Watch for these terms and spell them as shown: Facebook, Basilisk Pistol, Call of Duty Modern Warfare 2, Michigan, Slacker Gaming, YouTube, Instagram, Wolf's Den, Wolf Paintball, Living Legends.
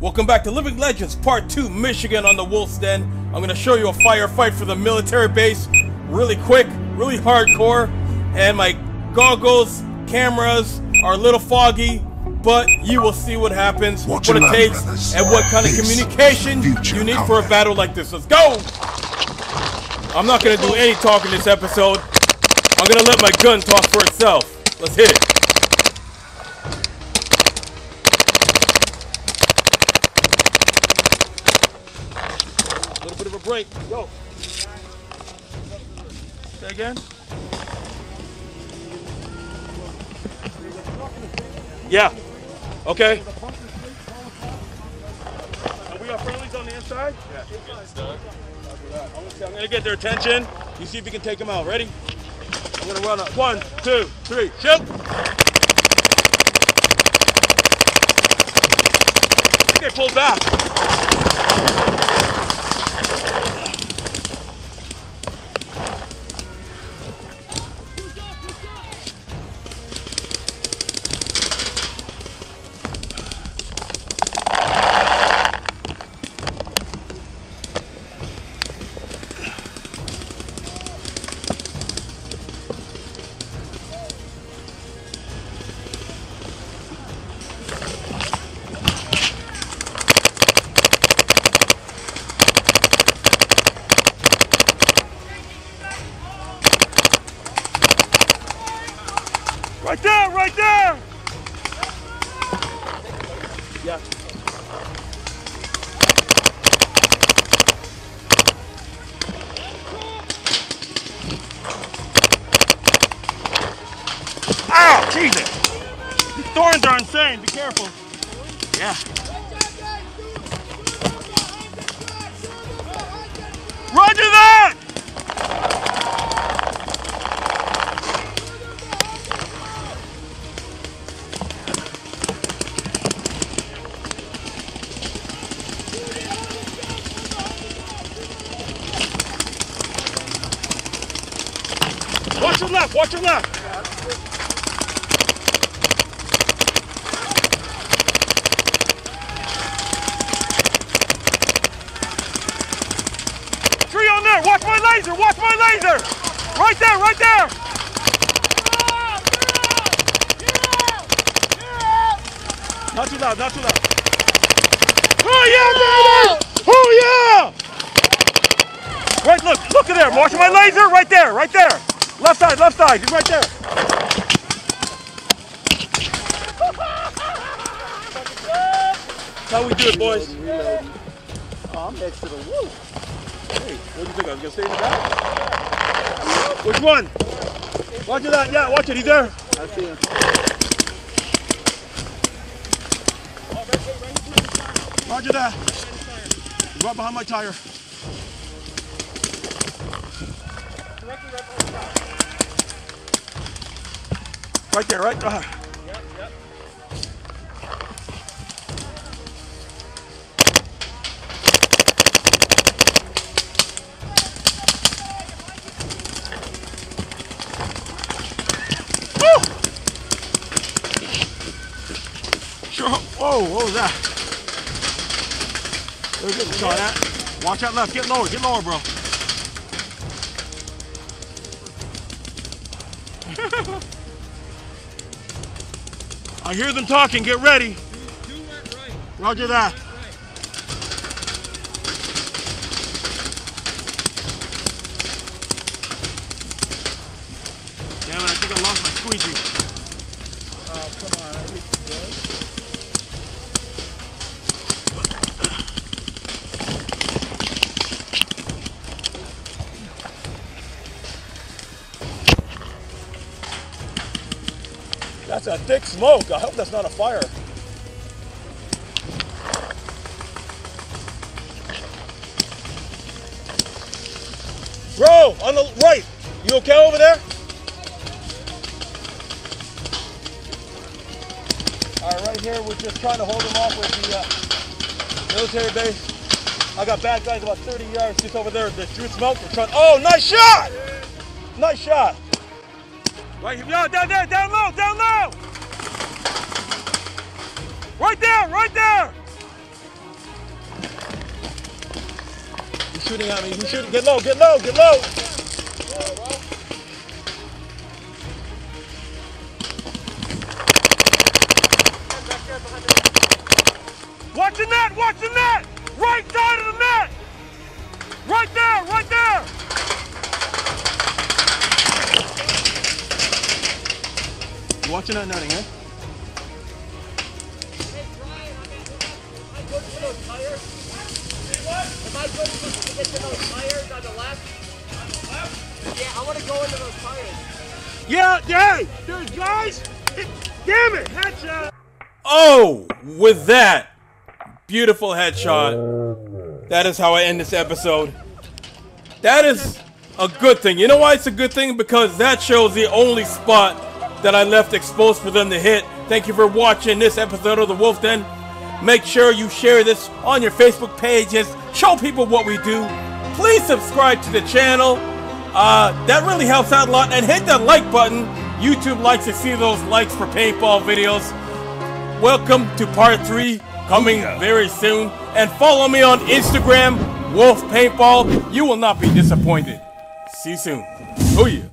Welcome back to Living Legends Part 2 Michigan on the Wolf's Den. I'm going to show you a firefight for the military base. Really quick, really hardcore. And my goggles, cameras are a little foggy, but you will see what happens, what it takes, and what kind of communication you need for a battle like this. Let's go! I'm not going to do any talking this episode. I'm going to let my gun talk for itself. Let's hit it. Break. Go. Say again? Yeah. Okay. And we got friendlies on the inside? Yeah. I'm going to get their attention. You see if you can take them out. Ready? I'm going to run up. 1, 2, 3. Shoot! Okay, pull back. Right there, right there! Yeah. Ow, Jesus! These thorns are insane, be careful. Yeah. Roger that! Watch your left, watch your left! Tree on there, watch my laser, watch my laser! Right there, right there! Not too loud, not too loud. Oh yeah, baby! Oh yeah! Right, look at there, watch my laser, right there, right there! Left side, he's right there. That's how we do it, boys. Oh, I'm next to the wolf. Hey, what do you think? I was gonna stay in the back? Which one? Watch it out, yeah, watch it, he's there. I see him. Roger that. He's right behind my tire. Right there, right? Yep, yep. Woo! Sure. Whoa, what was that? They're getting shot at. Watch out left, get lower, bro. I hear them talking, get ready. Do that right. Roger that. That right. Damn it, I think I lost my squeegee. Come on, I think that's a thick smoke. I hope that's not a fire. Bro, on the right. You okay over there? All right, right here, we're just trying to hold them off with the military base. I got bad guys about 30 yards just over there. They drew smoke. We're trying. Oh, nice shot! Nice shot. Right here, no, down there, down low, down low! Right there, right there! He's shooting at me. He's shooting. Get low, get low, get low. Watch the net, watch the net. Right side of the net. Right there, right there. You watching that netting, eh? Hey, Brian, am I good for those tires? Hey, what? Am I good to get to those tires on the left? On the left? Yeah, I want to go into those tires. Yeah, hey, there's guys. Damn it, headshot. Oh, with that beautiful headshot, that is how I end this episode. That is a good thing. You know why it's a good thing? Because that shows the only spot that I left exposed for them to hit. Thank you for watching this episode of the Wolf Den. Make sure you share this on your Facebook pages. Show people what we do. Please subscribe to the channel. That really helps out a lot. And hit that like button. YouTube likes to see those likes for paintball videos. Welcome to part 3 coming very soon. And follow me on Instagram, Wolf Paintball. You will not be disappointed. See you soon. Oh yeah.